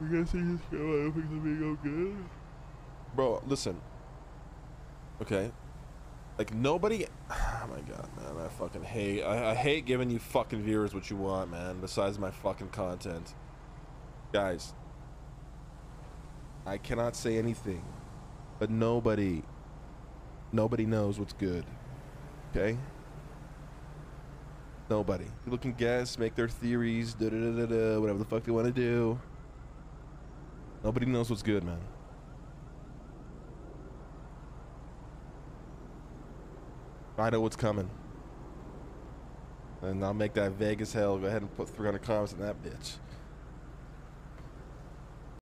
You guys see his probiotics and being all good? Bro, listen. Okay. Like, nobody... Oh, my God, man. I fucking hate... I hate giving you fucking viewers what you want, man, besides my fucking content. Guys. I cannot say anything. But nobody... Nobody knows what's good. Okay? Nobody. People can guess, make their theories, da-da-da-da-da, whatever the fuck they want to do. Nobody knows what's good, man. I know what's coming. And I'll make that vague as hell. Go ahead and put 300 comments in that bitch.